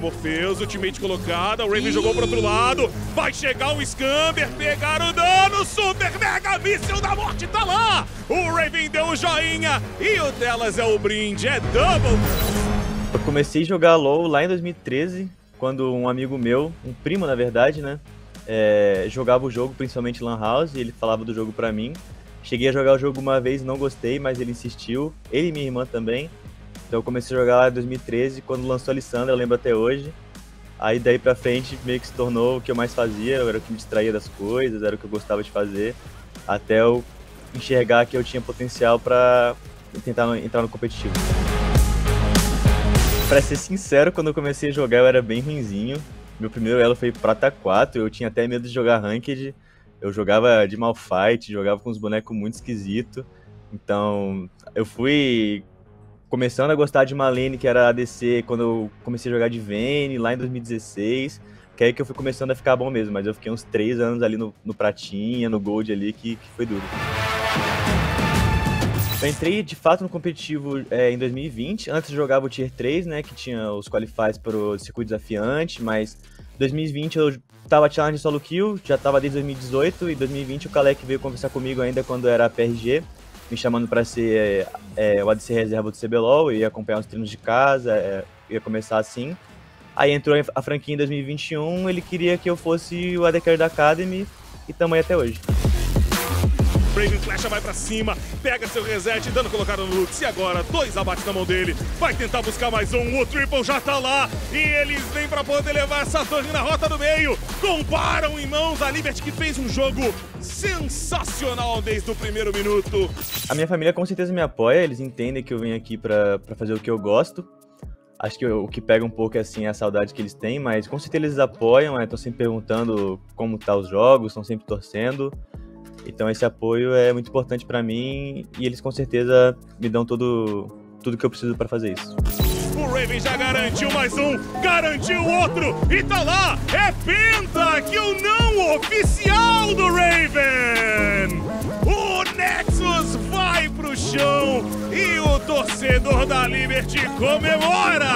primeiro Morpheus, o teammate colocada, o Raven jogou pro outro lado, vai chegar o Scamber, pegar o dano, Super Mega Míssel da Morte tá lá! O Raven deu um joinha e o delas é o brinde, é double! Eu comecei a jogar LoL lá em 2013, quando um amigo meu, um primo na verdade, né, jogava o jogo, principalmente Lan House, e ele falava do jogo pra mim. Cheguei a jogar o jogo uma vez, não gostei, mas ele insistiu, ele e minha irmã também. Então eu comecei a jogar lá em 2013, quando lançou a Alissandra, eu lembro até hoje. Aí daí pra frente meio que se tornou o que eu mais fazia, era o que me distraía das coisas, era o que eu gostava de fazer. Até eu enxergar que eu tinha potencial pra tentar entrar no competitivo. Pra ser sincero, quando eu comecei a jogar eu era bem ruinzinho. Meu primeiro elo foi prata 4, eu tinha até medo de jogar ranked. Eu jogava de malfight, jogava com uns bonecos muito esquisitos. Então, eu fui começando a gostar de uma lane que era ADC quando eu comecei a jogar de Vayne, lá em 2016. Que é aí que eu fui começando a ficar bom mesmo, mas eu fiquei uns 3 anos ali no pratinha, no gold ali, que foi duro. Eu entrei, de fato, no competitivo em 2020. Antes eu jogava o Tier 3, né, que tinha os qualifies para o circuito desafiante, mas 2020 eu tava challenge solo kill, já tava desde 2018, e 2020 o Kalec veio conversar comigo ainda quando era a PRG, me chamando para ser o ADC reserva do CBLOL, eu ia acompanhar os treinos de casa, ia começar assim. Aí entrou a franquia em 2021, ele queria que eu fosse o AD Carry da Academy, e tamo aí até hoje. Brave Clash vai pra cima, pega seu reset, dando colocado no Lux, e agora 2 abates na mão dele, vai tentar buscar mais um, o Triple já tá lá, e eles vêm pra poder levar essa torre na rota do meio, comparam em mãos a Liberty, que fez um jogo sensacional desde o primeiro minuto. A minha família com certeza me apoia, eles entendem que eu venho aqui pra fazer o que eu gosto, acho que o que pega um pouco é assim, a saudade que eles têm, mas com certeza eles apoiam, estão sempre perguntando como tá os jogos, estão sempre torcendo. Então esse apoio é muito importante pra mim e eles com certeza me dão tudo que eu preciso pra fazer isso. O Raven já garantiu mais um, garantiu outro e tá lá! É penta, que o não oficial do Raven! O Nexus vai pro chão e o torcedor da Liberty comemora!